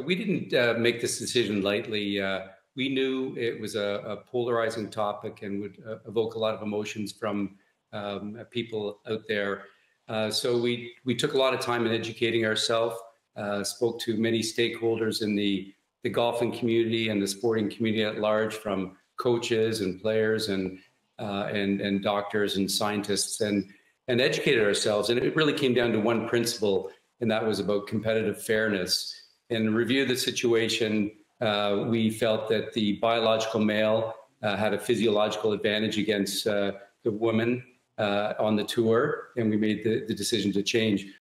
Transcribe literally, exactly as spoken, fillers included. we didn't uh, make this decision lightly. Uh, we knew it was a, a polarizing topic and would uh, evoke a lot of emotions from um, people out there. Uh, so we, we took a lot of time in educating ourselves, uh, spoke to many stakeholders in the, the golfing community and the sporting community at large, from coaches and players and, uh, and, and doctors and scientists, and, and educated ourselves. And it really came down to one principle, and that was about competitive fairness. And review the situation, uh, we felt that the biological male uh, had a physiological advantage against uh, the woman uh, on the tour, and we made the, the decision to change.